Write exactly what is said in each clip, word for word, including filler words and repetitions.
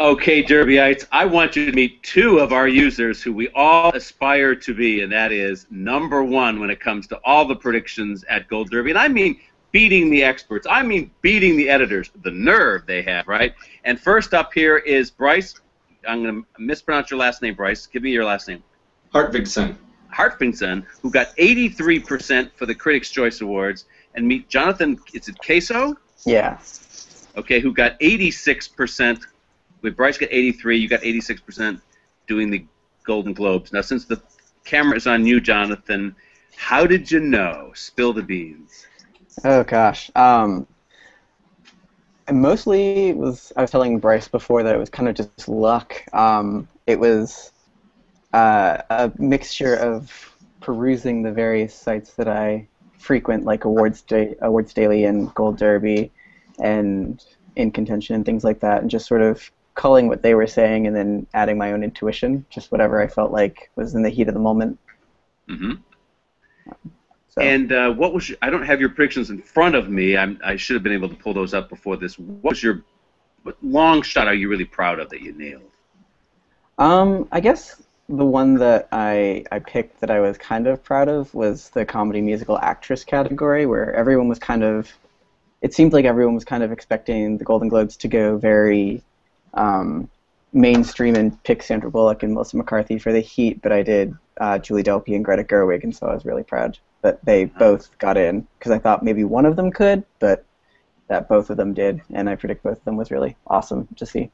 Okay, Derbyites, I want you to meet two of our users who we all aspire to be, and that is number one when it comes to all the predictions at Gold Derby. And I mean beating the experts. I mean beating the editors. The nerve they have, right? And first up here is Bryce. I'm going to mispronounce your last name, Bryce. Give me your last name. Hartvigsen. Hartvigsen, who got eighty-three percent for the Critics Choice Awards. And meet Jonathan, is it Caso? Yeah. Okay, who got eighty-six percent. With Bryce got eighty-three, you got eighty-six percent doing the Golden Globes. Now, since the camera is on you, Jonathan, how did you know? Spill the beans. Oh gosh, um, I mostly was. I was telling Bryce before that it was kind of just luck. Um, it was uh, a mixture of perusing the various sites that I frequent, like Awards Day, Awards Daily, and Gold Derby, and In Contention and things like that, and just sort of culling what they were saying and then adding my own intuition, just whatever I felt like was in the heat of the moment. Mm-hmm. So. And uh, what was your, I don't have your predictions in front of me. I'm, I should have been able to pull those up before this. What was your what long shot are you really proud of that you nailed? Um, I guess the one that I, I picked that I was kind of proud of was the comedy musical actress category, where everyone was kind of, it seemed like everyone was kind of expecting the Golden Globes to go very um, mainstream and pick Sandra Bullock and Melissa McCarthy for the heat, but I did uh, Julie Delpy and Greta Gerwig, and so I was really proud that they both got in, because I thought maybe one of them could, but that both of them did, and I predict both of them was really awesome to see.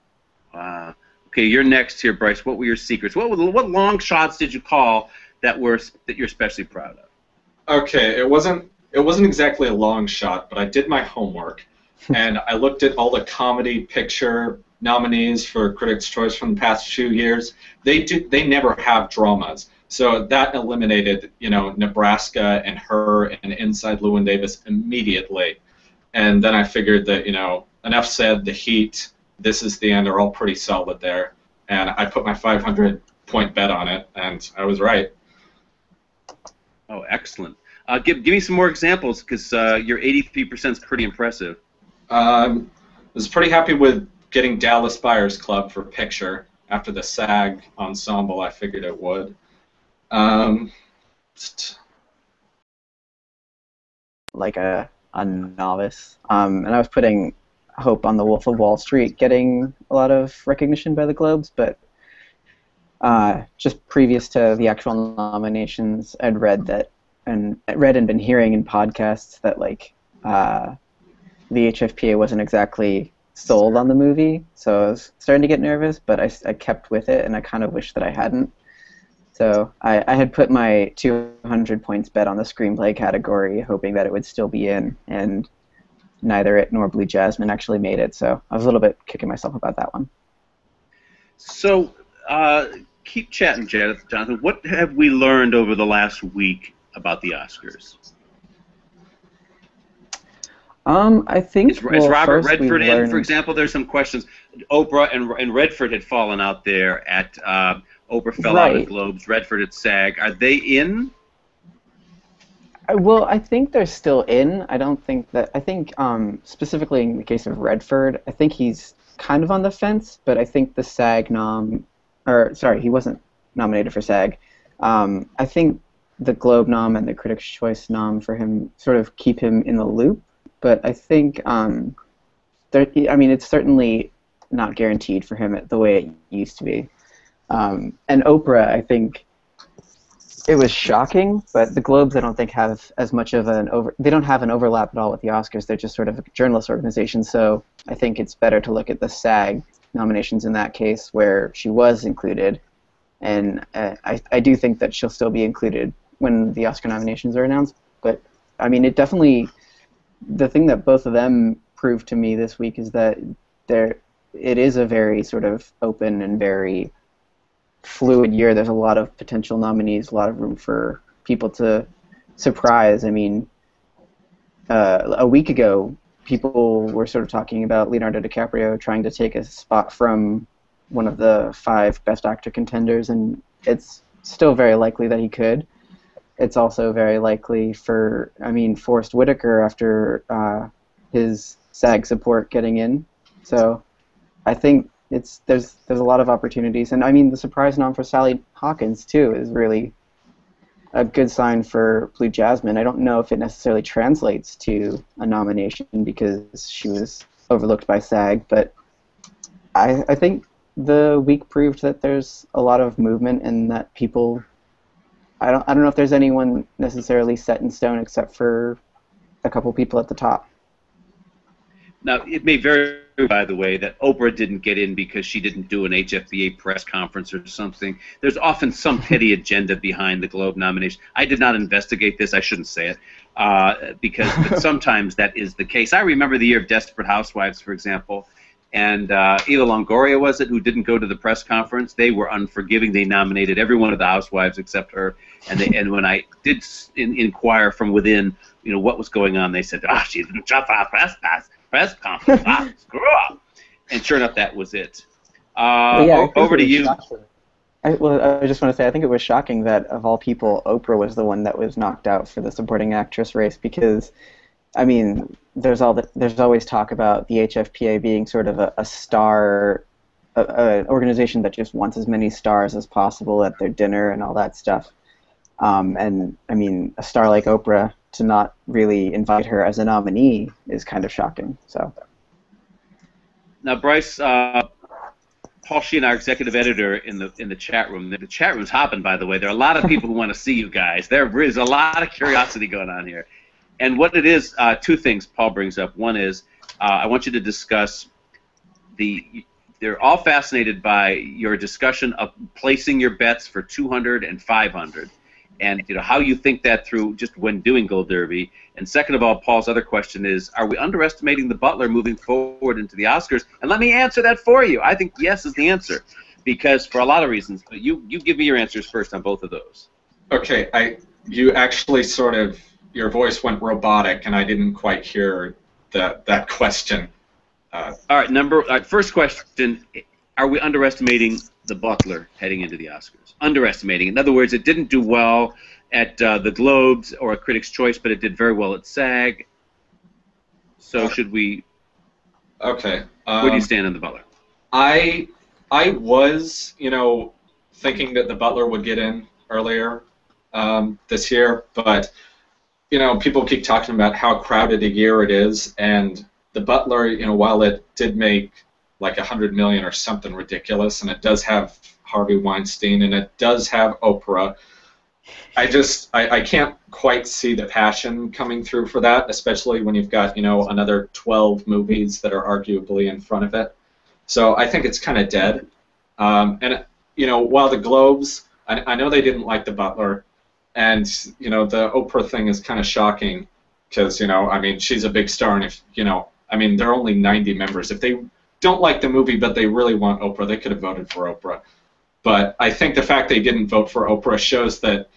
Wow. Okay, you're next here, Bryce. What were your secrets? What what long shots did you call that were that you're especially proud of? Okay, it wasn't. It wasn't exactly a long shot, but I did my homework, and I looked at all the comedy picture nominees for Critics' Choice from the past few years. They do, they never have dramas, so that eliminated, you know, Nebraska and Her and Inside Llewyn Davis immediately. And then I figured that, you know, enough said, The Heat, This Is the End are all pretty solid there, and I put my five hundred point bet on it, and I was right. Oh, excellent. Uh, give, give me some more examples, because uh, your eighty-three percent is pretty impressive. Um, I was pretty happy with getting Dallas Buyers Club for Picture. After the SAG ensemble, I figured it would. Um, like a, a novice. Um, and I was putting hope on The Wolf of Wall Street getting a lot of recognition by the Globes, but uh, just previous to the actual nominations, I'd read that and read and been hearing in podcasts that, like, uh, the H F P A wasn't exactly sold on the movie, so I was starting to get nervous, but I, I kept with it, and I kind of wish that I hadn't. So I, I had put my two hundred points bet on the screenplay category, hoping that it would still be in, and neither it nor Blue Jasmine actually made it, so I was a little bit kicking myself about that one. So uh, keep chatting, Jonathan. What have we learned over the last week about the Oscars? Um, I think is, well, is Robert Redford in? Learned... For example, there's some questions. Oprah and and Redford had fallen out there at uh, Oprah fell right. out of Globes. Redford at SAG. Are they in? I, well, I think they're still in. I don't think that. I think um, specifically in the case of Redford, I think he's kind of on the fence. But I think the SAG nom, or sorry, he wasn't nominated for SAG. Um, I think the Globe nom and the Critics' Choice nom for him sort of keep him in the loop, but I think, um, there, I mean, it's certainly not guaranteed for him the way it used to be. Um, and Oprah, I think, it was shocking, but the Globes I don't think have as much of an over, they don't have an overlap at all with the Oscars, they're just sort of a journalist organization, so I think it's better to look at the SAG nominations in that case where she was included, and uh, I, I do think that she'll still be included when the Oscar nominations are announced, but I mean, it definitely, the thing that both of them proved to me this week is that there, it is a very sort of open and very fluid year. There's a lot of potential nominees, a lot of room for people to surprise. I mean, uh, a week ago, people were sort of talking about Leonardo DiCaprio trying to take a spot from one of the five Best Actor contenders, and it's still very likely that he could. It's also very likely for, I mean, Forrest Whitaker after uh, his SAG support getting in. So I think it's there's there's a lot of opportunities, and I mean the surprise nom for Sally Hawkins too is really a good sign for Blue Jasmine. I don't know if it necessarily translates to a nomination because she was overlooked by SAG, but I, I think the week proved that there's a lot of movement and that people. I don't I don't know if there's anyone necessarily set in stone except for a couple people at the top. Now, it may vary, by the way, that Oprah didn't get in because she didn't do an H F P A press conference or something. There's often some petty agenda behind the Globe nomination. I did not investigate this. I shouldn't say it uh, because but sometimes that is the case. I remember the year of Desperate Housewives, for example, and uh, Eva Longoria, was it, who didn't go to the press conference. They were unforgiving. They nominated every one of the housewives except her, and they, and when I did in, inquire from within, you know, what was going on, they said, ah, she didn't drop our press pass. press conference, ah, screw up. And sure enough, that was it. Uh, yeah, over it to you. I, well, I just want to say, I think it was shocking that, of all people, Oprah was the one that was knocked out for the supporting actress race because, I mean, there's all the, there's always talk about the H F P A being sort of a, a star, an organization that just wants as many stars as possible at their dinner and all that stuff. Um, and, I mean, a star like Oprah, to not really invite her as a nominee is kind of shocking. So now, Bryce, uh, Paul Sheehan, our executive editor, in the in the chat room. The chat room's hopping, by the way. There are a lot of people who want to see you guys. There is a lot of curiosity going on here. And what it is, uh, two things Paul brings up. One is uh, I want you to discuss the. They're all fascinated by your discussion of placing your bets for two hundred and five hundred. And you know how you think that through just when doing Gold Derby. And second of all, Paul's other question is, are we underestimating The Butler moving forward into the Oscars? And let me answer that for you. I think yes is the answer, because for a lot of reasons. But you, you give me your answers first on both of those. Okay. I you actually sort of, your voice went robotic, and I didn't quite hear that that question. Uh, all right. Number all right, first question: are we underestimating The Butler heading into the Oscars? Underestimating. In other words, it didn't do well at uh, the Globes or a Critics Choice, but it did very well at SAG. So should we? Okay. Um, where do you stand on The Butler? I I was you know thinking that The Butler would get in earlier um, this year, but you know people keep talking about how crowded a year it is, and The Butler, you know, while it did make like one hundred million or something ridiculous, and it does have Harvey Weinstein, and it does have Oprah. I just, I, I can't quite see the passion coming through for that, especially when you've got, you know, another twelve movies that are arguably in front of it. So I think it's kind of dead. Um, and, you know, while the Globes, I, I know they didn't like The Butler, and, you know, the Oprah thing is kind of shocking because, you know, I mean, she's a big star, and if, you know, I mean, there are only ninety members. If they don't like the movie, but they really want Oprah, they could have voted for Oprah. But I think the fact they didn't vote for Oprah shows that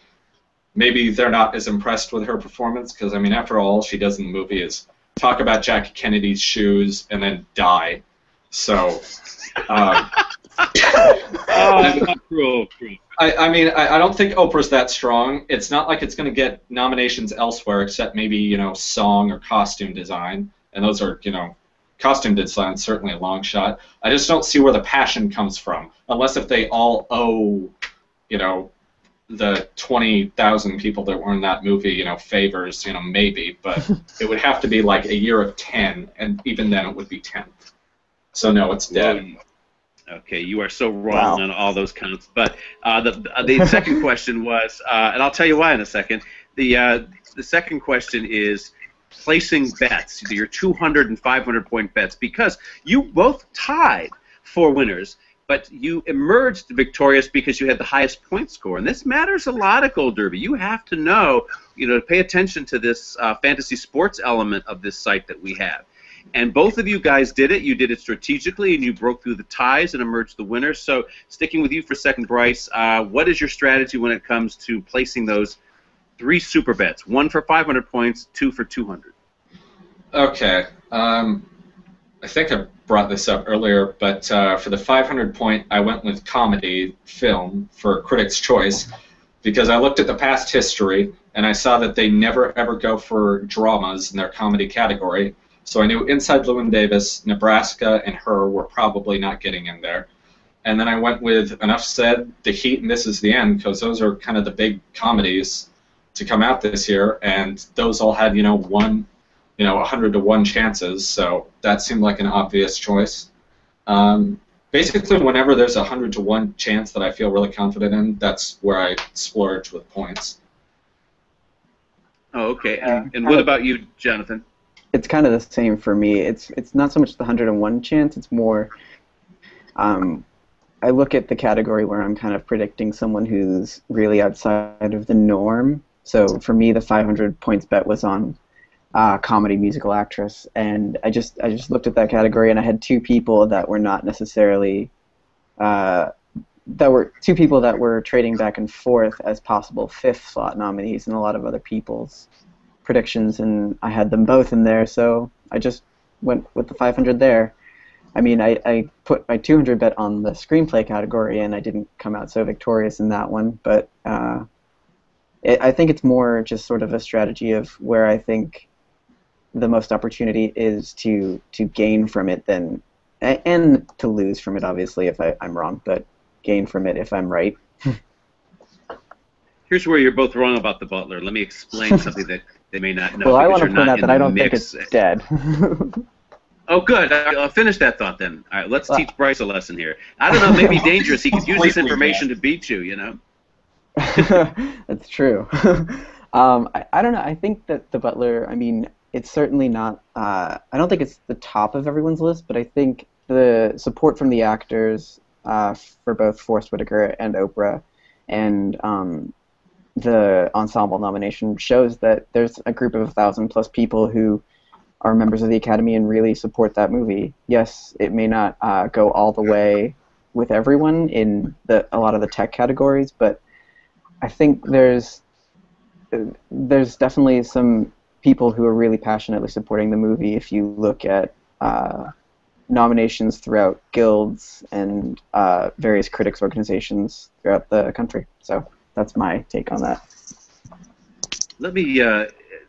maybe they're not as impressed with her performance, because, I mean, after all, all she does in the movie is talk about Jackie Kennedy's shoes and then die. So, um, oh, cruel, cruel. I, I mean, I, I don't think Oprah's that strong. It's not like it's going to get nominations elsewhere except maybe, you know, song or costume design, and those are, you know, costume design is certainly a long shot. I just don't see where the passion comes from, unless if they all owe, you know, the twenty thousand people that were in that movie, you know, favors, you know, maybe, but it would have to be like a year of ten, and even then it would be ten. So no, it's dead. Okay, you are so wrong wow. on all those counts. But uh, the uh, the second question was, uh, and I'll tell you why in a second. The uh, the second question is placing bets, your two hundred and five hundred point bets, because you both tied for winners, but you emerged victorious because you had the highest point score, and this matters a lot at Gold Derby. You have to know, you know, to pay attention to this uh, fantasy sports element of this site that we have, and both of you guys did it. You did it strategically, and you broke through the ties and emerged the winner. So, sticking with you for a second, Bryce, uh, what is your strategy when it comes to placing those three super bets, one for five hundred points, two for two hundred. Okay. Um, I think I brought this up earlier, but uh, for the five hundred point, I went with comedy film for Critics' Choice because I looked at the past history and I saw that they never ever go for dramas in their comedy category. So I knew Inside Llewyn Davis, Nebraska, and her were probably not getting in there. And then I went with Enough Said, The Heat, and This Is the End, because those are kind of the big comedies to come out this year, and those all had, you know, one, you know, a hundred to one chances, so that seemed like an obvious choice. Um, basically, whenever there's a a hundred to one chance that I feel really confident in, that's where I splurge with points. Oh, okay. And, and what about you, Jonathan? It's kind of the same for me. It's it's not so much the a hundred and one chance, it's more um, I look at the category where I'm kind of predicting someone who's really outside of the norm. So for me, the five hundred points bet was on uh, comedy musical actress, and I just I just looked at that category, and I had two people that were not necessarily uh, that were two people that were trading back and forth as possible fifth slot nominees, and a lot of other people's predictions, and I had them both in there, so I just went with the five hundred there. I mean, I, I put my two hundred bet on the screenplay category, and I didn't come out so victorious in that one, but uh, it, I think it's more just sort of a strategy of where I think the most opportunity is to, to gain from it than, and to lose from it, obviously, if I, I'm wrong, but gain from it if I'm right. Here's where you're both wrong about The Butler. Let me explain something that they may not know. Well, I want to point out that I don't think it's dead. Oh, good. I'll finish that thought then. All right, let's teach Bryce a lesson here. I don't know, maybe dangerous. He could use this information to beat you, you know? That's true. um, I, I don't know. I think that The Butler, I mean, it's certainly not, uh, I don't think it's the top of everyone's list, but I think the support from the actors uh, for both Forrest Whitaker and Oprah, and um, the ensemble nomination shows that there's a group of a thousand plus people who are members of the Academy and really support that movie. Yes, it may not uh, go all the way with everyone in the, a lot of the tech categories, but I think there's there's definitely some people who are really passionately supporting the movie. If you look at uh, nominations throughout guilds and uh, various critics organizations throughout the country, so that's my take on that. Let me uh,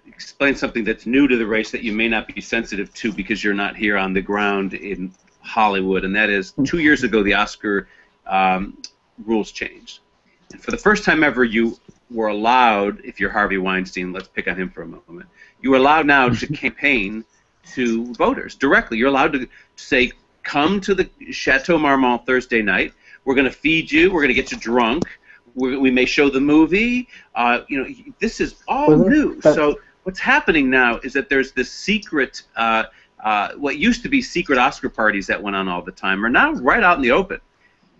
explain something that's new to the race that you may not be sensitive to because you're not here on the ground in Hollywood, and that is two years ago the Oscar um, rules changed. And for the first time ever, you were allowed, if you're Harvey Weinstein, let's pick on him for a moment, you were allowed now to campaign to voters directly. You're allowed to say, come to the Chateau Marmont Thursday night, we're going to feed you, we're going to get you drunk, we may show the movie. Uh, you know, this is all well, new. So what's happening now is that there's this secret, uh, uh, what used to be secret Oscar parties that went on all the time are now right out in the open.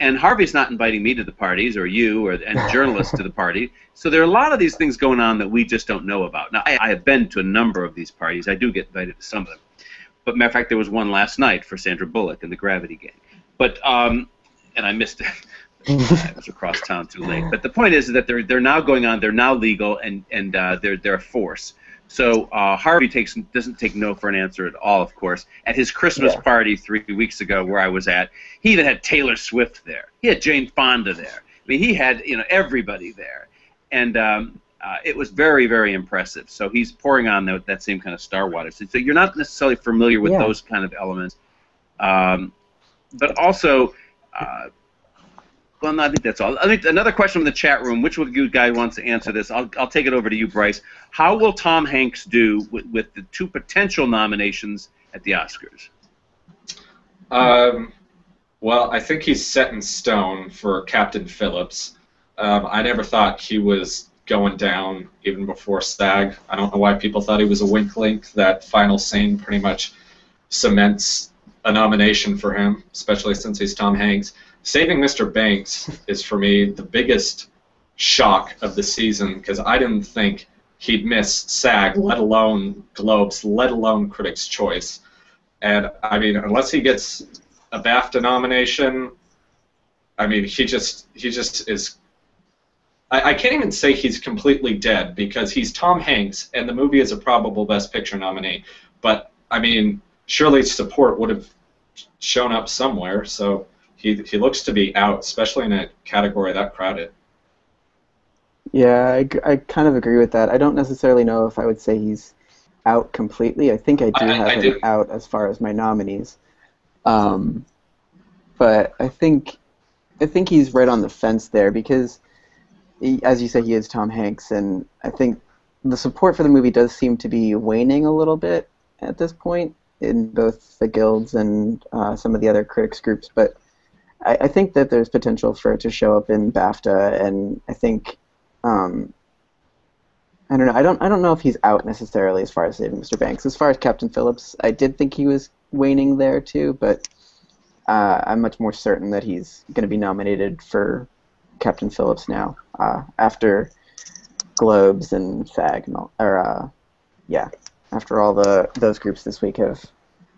And Harvey's not inviting me to the parties, or you, or and journalists to the party. So there are a lot of these things going on that we just don't know about. Now, I, I have been to a number of these parties. I do get invited to some of them. But matter of fact, there was one last night for Sandra Bullock and the Gravity gang. But um, and I missed it. I was across town too late. But the point is that they're they're now going on. They're now legal, and and uh, they're they're a force. So uh, Harvey takes doesn't take no for an answer at all. Of course, at his Christmas yeah. party three weeks ago, where I was at, he even had Taylor Swift there. He had Jane Fonda there. I mean, he had you know everybody there, and um, uh, it was very very impressive. So he's pouring on that that same kind of star water. So, so you're not necessarily familiar with yeah. those kind of elements, um, but also. Uh, Well, no, I think that's all. I think another question from the chat room. Which of you guys wants to answer this? I'll, I'll take it over to you, Bryce. How will Tom Hanks do with, with the two potential nominations at the Oscars? Um, well, I think he's set in stone for Captain Phillips. Um, I never thought he was going down even before SAG. I don't know why people thought he was a wink link. That final scene pretty much cements a nomination for him, especially since he's Tom Hanks. Saving Mister Banks is, for me, the biggest shock of the season because I didn't think he'd miss SAG, let alone Globes, let alone Critics' Choice. And, I mean, unless he gets a BAFTA nomination, I mean, he just he just is... I, I can't even say he's completely dead because he's Tom Hanks and the movie is a probable Best Picture nominee. But, I mean, surely support would have shown up somewhere, so... He, he looks to be out, especially in a category that crowded. Yeah, I, I kind of agree with that. I don't necessarily know if I would say he's out completely. I think I do I, have I, I him do. out as far as my nominees. Um, but I think I think he's right on the fence there because, he, as you say, he is Tom Hanks, and I think the support for the movie does seem to be waning a little bit at this point in both the guilds and uh, some of the other critics groups. But I, I think that there's potential for it to show up in BAFTA, and I think um, I don't know. I don't I don't know if he's out necessarily as far as Saving Mister Banks. As far as Captain Phillips, I did think he was waning there too, but uh, I'm much more certain that he's going to be nominated for Captain Phillips now uh, after Globes and SAG and all, or uh, yeah, after all the those groups this week have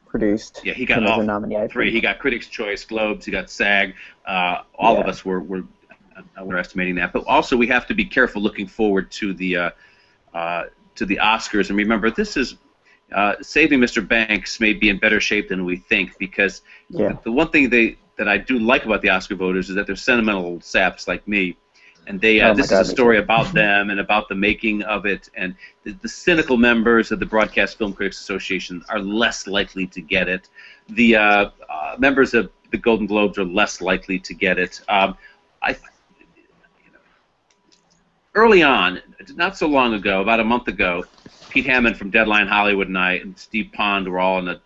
produced. Yeah, he got all nominee, three. He got Critics Choice, Globes, he got SAG. Uh, all yeah. of us were were underestimating that, but also we have to be careful looking forward to the uh, uh, to the Oscars. And remember, this is uh, Saving Mister Banks may be in better shape than we think because yeah. the, the one thing they that I do like about the Oscar voters is that they're sentimental saps like me. And they, uh, oh this God, is a story about them and about the making of it. And the, the cynical members of the Broadcast Film Critics Association are less likely to get it. The uh, uh, members of the Golden Globes are less likely to get it. Um, I, you know, early on, not so long ago, about a month ago, Pete Hammond from Deadline Hollywood and I and Steve Pond were all in a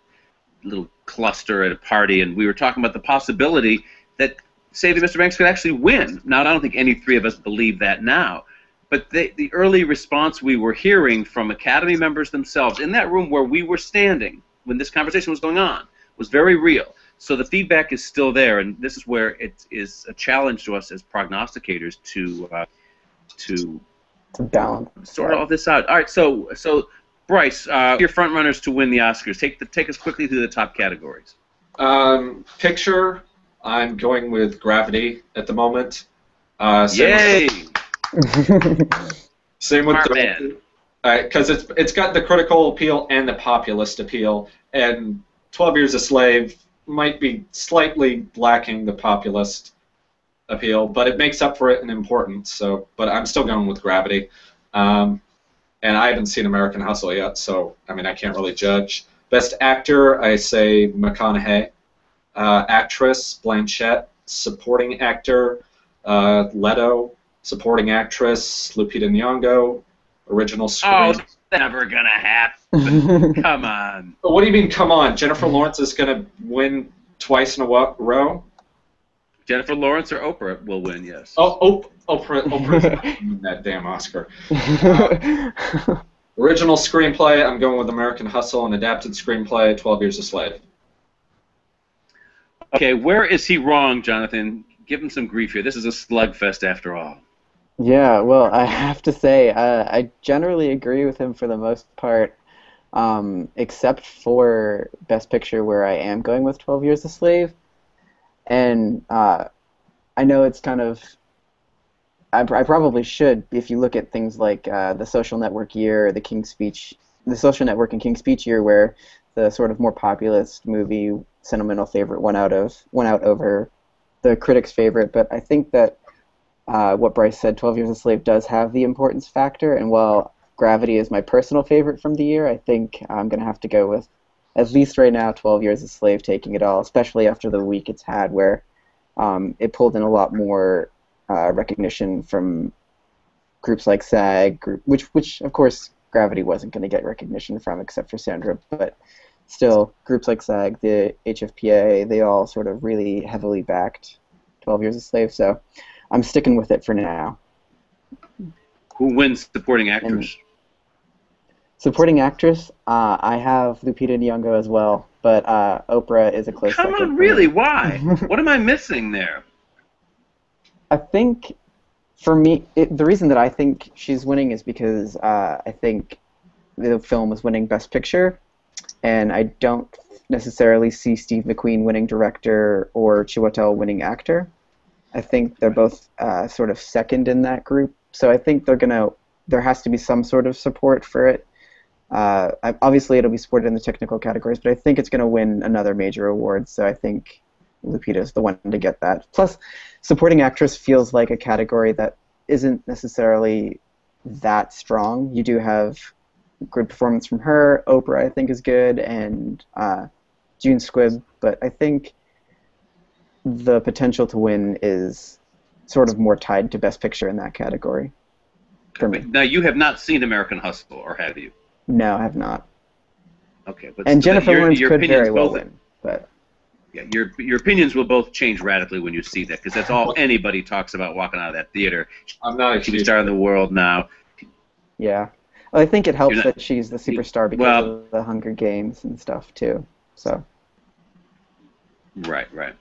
little cluster at a party, and we were talking about the possibility that Saving Mister Banks could actually win. Now, I don't think any three of us believe that now, but the, the early response we were hearing from Academy members themselves in that room where we were standing when this conversation was going on was very real. So the feedback is still there, and this is where it is a challenge to us as prognosticators to uh, to, to balance sort all this out. All right, so so Bryce, uh, your front runners to win the Oscars. Take the take us quickly through the top categories. Um, picture. I'm going with Gravity at the moment. Uh, same Yay! With, same with the because uh, it's it's got the critical appeal and the populist appeal, and twelve years a slave might be slightly lacking the populist appeal, but it makes up for it in importance. So, but I'm still going with Gravity, um, and I haven't seen American Hustle yet, so I mean I can't really judge. Best actor, I say McConaughey. Uh, actress, Blanchett, supporting actor, uh, Leto, supporting actress, Lupita Nyong'o, original screen. Oh, it's never gonna happen. Come on. What do you mean, come on? Jennifer Lawrence is gonna win twice in a row? Jennifer Lawrence or Oprah will win, yes. Oh, Op Oprah, Oprah's not winning that damn Oscar. Uh, original screenplay, I'm going with American Hustle, and adapted screenplay, twelve years a slave. Okay, where is he wrong, Jonathan? Give him some grief here. This is a slugfest after all. Yeah, well, I have to say, uh, I generally agree with him for the most part, um, except for Best Picture, where I am going with twelve years a slave. And uh, I know it's kind of... I, I probably should, if you look at things like uh, The Social Network year, The King's Speech, The Social Network and King's Speech year, where the sort of more populist movie... sentimental favorite went out of went out over the critics' favorite, but I think that uh, what Bryce said, twelve years a slave does have the importance factor, and while Gravity is my personal favorite from the year, I think I'm going to have to go with, at least right now, twelve years a slave taking it all, especially after the week it's had where um, it pulled in a lot more uh, recognition from groups like SAG, group, which, which of course Gravity wasn't going to get recognition from except for Sandra, but still, groups like SAG, the H F P A, they all sort of really heavily backed twelve years a slave, so I'm sticking with it for now. Who wins supporting actress? And supporting actress? Uh, I have Lupita Nyong'o as well, but uh, Oprah is a close Come second. Come on, really? Why? What am I missing there? I think, for me, it, the reason that I think she's winning is because uh, I think the film is winning Best Picture, and I don't necessarily see Steve McQueen winning director or Chiwetel winning actor. I think they're both uh, sort of second in that group, so I think they're gonna. There has to be some sort of support for it. Uh, obviously, it'll be supported in the technical categories, but I think it's gonna win another major award. So I think Lupita's the one to get that. Plus, supporting actress feels like a category that isn't necessarily that strong. You do have good performance from her. Oprah, I think, is good, and uh, June Squibb. But I think the potential to win is sort of more tied to Best Picture in that category for me. Now, you have not seen American Hustle, or have you? No, I have not. Okay, but and so Jennifer your, Lawrence your could very well win, but yeah, your your opinions will both change radically when you see that, because that's all anybody talks about walking out of that theater. I'm not a she's star in the world now. Yeah, well, I think it helps not, that she's the superstar because well, of the Hunger Games and stuff too. So. Right, right.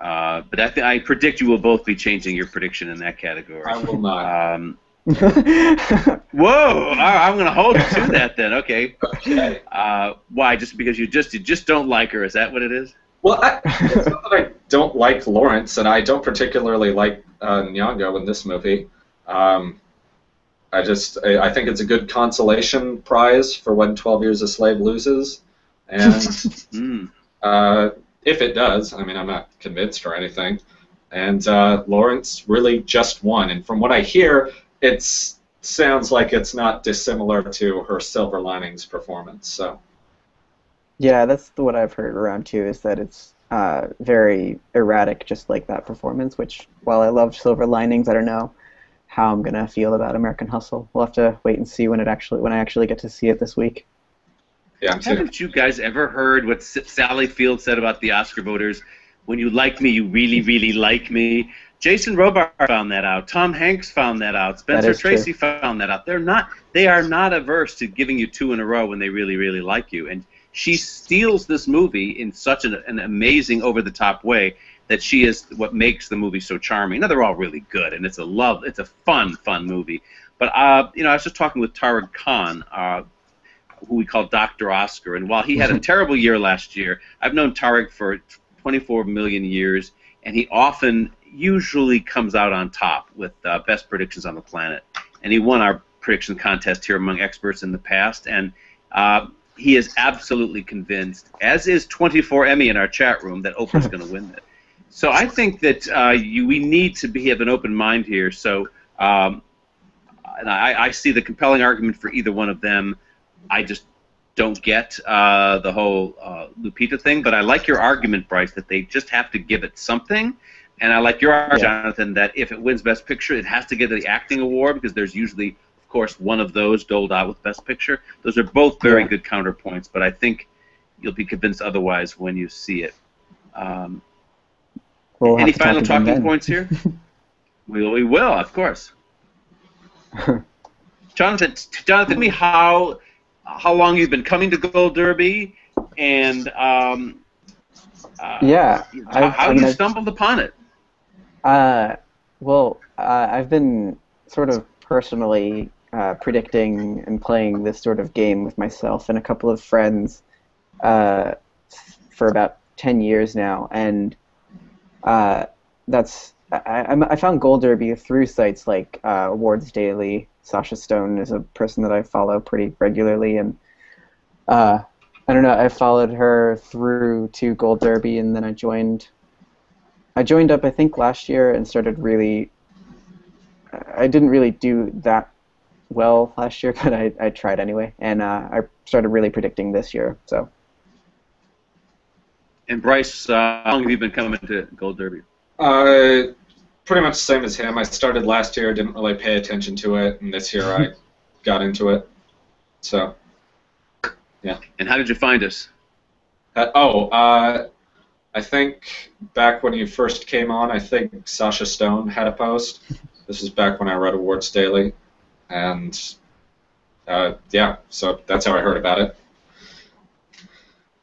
Uh, but I, th I predict you will both be changing your prediction in that category. I will not. Um, Whoa! I'm going to hold to that then. Okay. Okay. Uh, why? Just because you just you just don't like her? Is that what it is? Well, I, it's not that I don't like Lawrence, and I don't particularly like uh, Nyong'o in this movie. Um, I just I, I think it's a good consolation prize for when twelve years a slave loses, and mm. uh, if it does, I mean, I'm not convinced or anything. And uh, Lawrence really just won, and from what I hear, it sounds like it's not dissimilar to her Silver Linings performance. So, yeah, that's what I've heard around too. Is that it's uh, very erratic, just like that performance. Which, while I love Silver Linings, I don't know how I'm gonna feel about American Hustle. We'll have to wait and see when it actually when I actually get to see it this week. Yeah, I'm haven't you guys ever heard what Sally Field said about the Oscar voters? When you like me, you really, really like me. Jason Robards found that out. Tom Hanks found that out. Spencer Tracy found that out. They're not, they are not averse to giving you two in a row when they really, really like you. And she steals this movie in such an, an amazing, over-the-top way that she is what makes the movie so charming. Now, they're all really good, and it's a love, it's a fun, fun movie. But, uh, you know, I was just talking with Tariq Khan, uh, who we call Doctor Oscar, and while he had a terrible year last year, I've known Tariq for twenty-four million years, and he often... usually comes out on top with uh, best predictions on the planet, and he won our prediction contest here among experts in the past, and uh, he is absolutely convinced, as is twenty-four Emmy in our chat room, that Oprah's going to win it. So I think that uh, you, we need to be, have an open mind here, so um, and I, I see the compelling argument for either one of them. I just don't get uh, the whole uh, Lupita thing, but I like your argument, Bryce, that they just have to give it something. And I like your argument, yeah. Jonathan, that if it wins Best Picture, it has to get the acting award, because there's usually, of course, one of those doled out with Best Picture. Those are both very yeah. good counterpoints, but I think you'll be convinced otherwise when you see it. Um, we'll any final talk talking points here? we, we will, of course. Jonathan, Jonathan, tell me how, how long you've been coming to Gold Derby, and um, uh, yeah, how, how you stumbled upon it? Uh, well, uh, I've been sort of personally uh, predicting and playing this sort of game with myself and a couple of friends uh, for about ten years now, and uh, that's I, I found Gold Derby through sites like uh, Awards Daily. Sasha Stone is a person that I follow pretty regularly, and uh, I don't know, I followed her through to Gold Derby, and then I joined. I joined up, I think, last year and started really... I didn't really do that well last year, but I, I tried anyway. And uh, I started really predicting this year, so... And Bryce, uh, how long have you been coming to Gold Derby? Uh, pretty much the same as him. I started last year, didn't really pay attention to it, and this year I got into it. So, yeah. And how did you find us? Uh, oh, uh... I think back when you first came on, I think Sasha Stone had a post. This is back when I read Awards Daily. And, uh, yeah, so that's how I heard about it.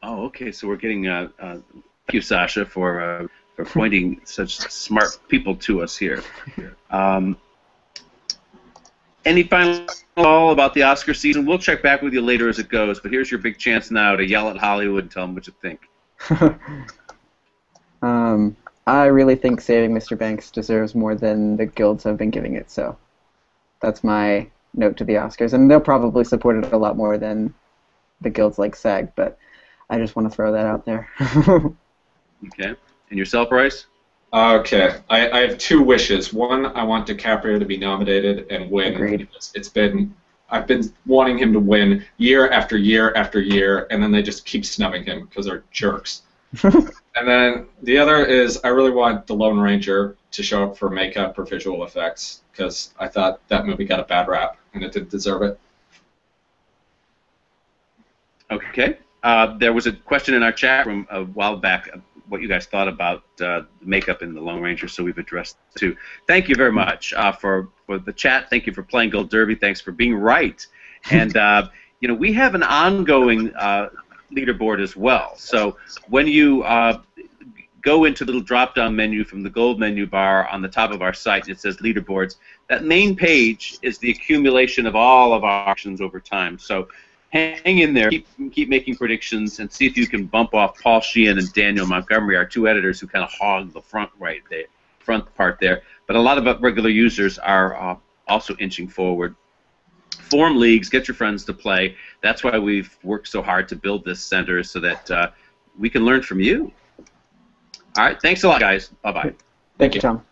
Oh, okay, so we're getting, uh, uh, thank you, Sasha, for, uh, for pointing such smart people to us here. Um, any final call about the Oscar season? We'll check back with you later as it goes, but here's your big chance now to yell at Hollywood and tell them what you think. Um, I really think Saving Mister Banks deserves more than the guilds have been giving it, so that's my note to the Oscars. And they'll probably support it a lot more than the guilds like SAG, but I just want to throw that out there. Okay. And yourself, Bryce? Okay. I, I have two wishes. One, I want DiCaprio to be nominated and win. Agreed. It's been I've been wanting him to win year after year after year, and then they just keep snubbing him because they're jerks. And then the other is I really want The Lone Ranger to show up for makeup or visual effects because I thought that movie got a bad rap and it didn't deserve it. Okay. Uh, there was a question in our chat room a while back of what you guys thought about uh, makeup in The Lone Ranger, so we've addressed it too. Thank you very much uh, for, for the chat. Thank you for playing Gold Derby. Thanks for being right. And, uh, you know, we have an ongoing... Uh, leaderboard as well. So when you uh, go into the little drop-down menu from the gold menu bar on the top of our site, it says leaderboards. That main page is the accumulation of all of our actions over time. So hang in there, keep, keep making predictions, and see if you can bump off Paul Sheehan and Daniel Montgomery, our two editors who kind of hog the front right there, front part there. But a lot of regular users are uh, also inching forward. Form leagues, get your friends to play. That's why we've worked so hard to build this center so that uh, we can learn from you. All right, thanks a lot, guys. Bye-bye. Thank you, Tom.